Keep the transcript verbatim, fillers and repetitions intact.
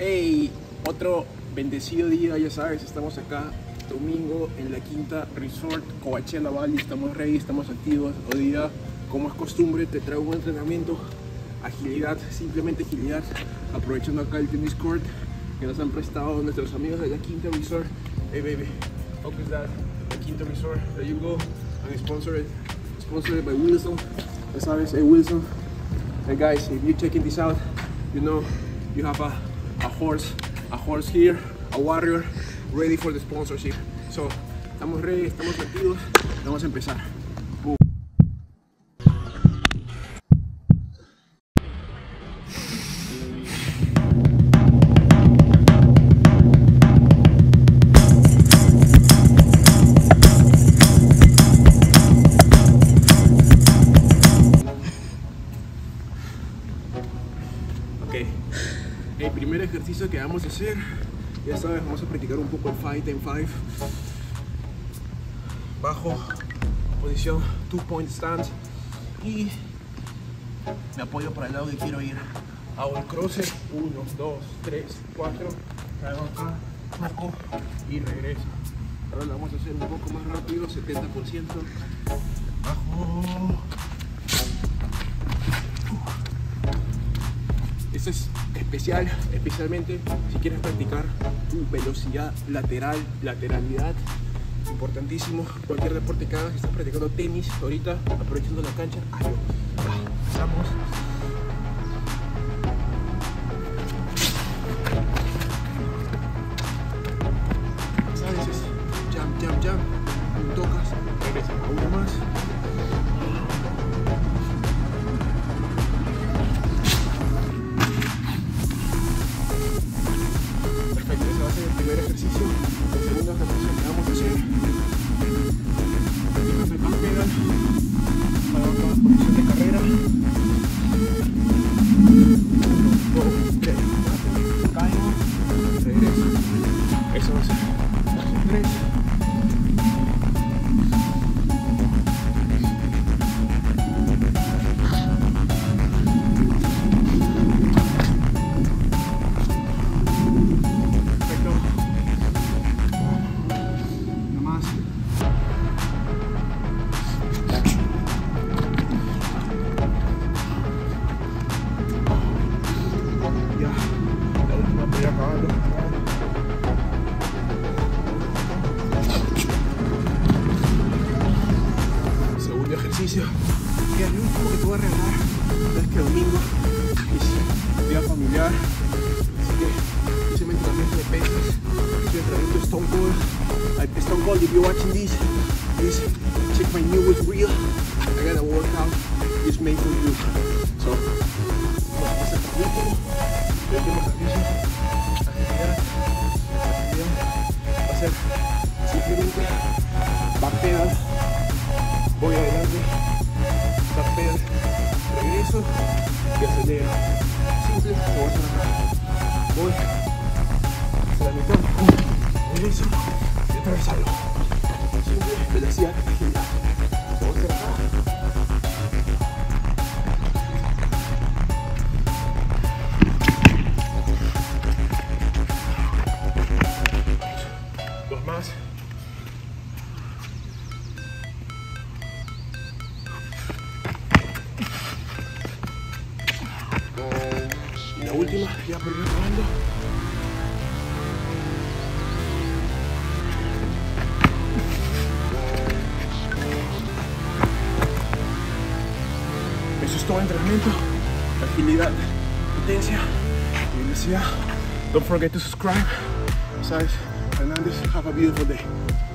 Hey, otro bendecido día, ya sabes, estamos acá domingo en La Quinta Resort, Coachella Valley. Estamos ready, estamos activos. Hoy día, como es costumbre, te traigo un entrenamiento, agilidad, simplemente agilidad, aprovechando acá el tenis court que nos han prestado nuestros amigos de La Quinta Resort. Hey baby, focus that, La Quinta Resort, there you go, and sponsored, sponsored by Wilson, ya sabes, hey Wilson. Hey guys, if you're checking this out, you know, you have a a horse, a horse here, a warrior, ready for the sponsorship. So, estamos ready, estamos activos, vamos a empezar. Boom. Okay. El primer ejercicio que vamos a hacer, ya sabes, vamos a practicar un poco el Fight and Five. Bajo, posición Two Point Stance. Y me apoyo para el lado que quiero ir. Hago el cruce. Uno, dos, tres, cuatro. Traigo acá, marco y regreso. Ahora lo vamos a hacer un poco más rápido, setenta por ciento. Bajo. Esto es especial, especialmente si quieres practicar tu velocidad lateral, lateralidad, importantísimo. Cualquier deporte que hagas, estás practicando tenis, ahorita aprovechando la cancha, hazlo. Empezamos. ¿Sabes? Es jump, jump, jump, tocas, regresas a una más. Y el último que te voy a regalar es que domingo es día familiar, así que hice mi entrenamiento de pesas. Estoy entrenando Stone Cold. Stone Cold, if you're watching this, please check my newest reel. I got a workout just made for you. So, vamos a hacer el último, el último ejercicio, la actividad, la actividad va a ser simplemente backpedal. Voy adelante, tapeo, regreso y acelero. Simple, fuerza. Voy hacia la mitad, regreso y atravesarlo. Simple, velocidad, agilidad. Fuerza acá. Dos más. La última, ya por ir acabando. Eso es todo entrenamiento, agilidad, potencia y velocidad. Don't forget to subscribe. Sabes, Hardnandez, have a beautiful day.